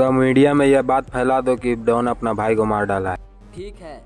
पूरा मीडिया में यह बात फैला दो कि डॉन अपना भाई को मार डाला है। ठीक है।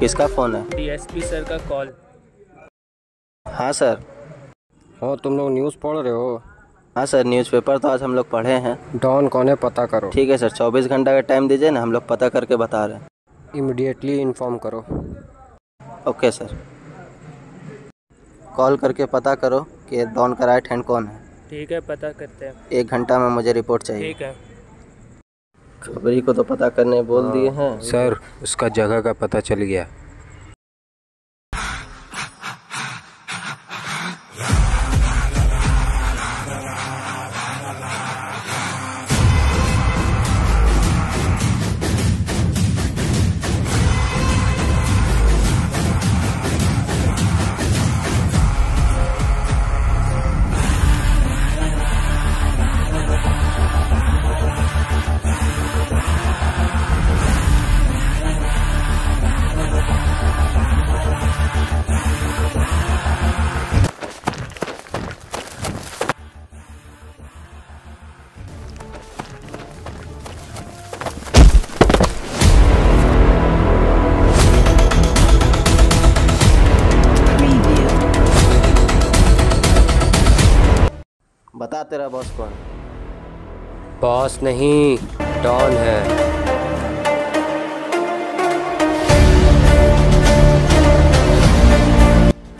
किसका फोन है? डीएसपी सर का कॉल। हाँ सर। हो तुम लोग न्यूज़ पढ़ रहे हो? हाँ सर, न्यूज़पेपर तो आज हम लोग पढ़े हैं। डॉन कौन है पता करो। ठीक है सर, 24 घंटा का टाइम दीजिए ना, हम लोग पता करके बता रहे हैं। इमिडिएटली इन्फॉर्म करो। ओके सर, कॉल करके पता करो कि डॉन का राइट हैंड कौन है। ठीक है, पता करते हैं। 1 घंटा में मुझे रिपोर्ट चाहिए। ठीक है। खबरी को तो पता करने बोल दिए हैं सर। उसका जगह का पता चल गया। बता तेरा बॉस कौन? बॉस नहीं, डॉन है।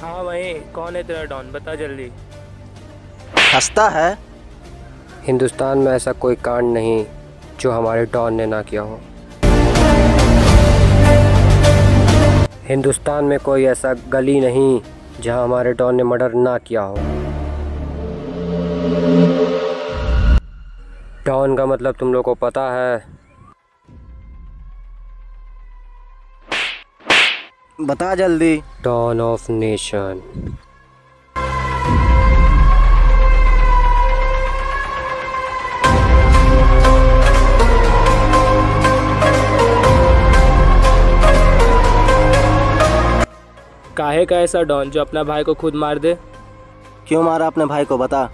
हाँ वही, कौन है तेरा डॉन? बता जल्दी। हंसता है। हिंदुस्तान में ऐसा कोई कांड नहीं जो हमारे डॉन ने ना किया हो। हिंदुस्तान में कोई ऐसा गली नहीं जहां हमारे डॉन ने मर्डर ना किया हो। डॉन का मतलब तुम लोग को पता है। बता जल्दी। Don of nation. काहे का ऐसा डॉन जो अपना भाई को खुद मार दे? क्यों मारा अपने भाई को बता।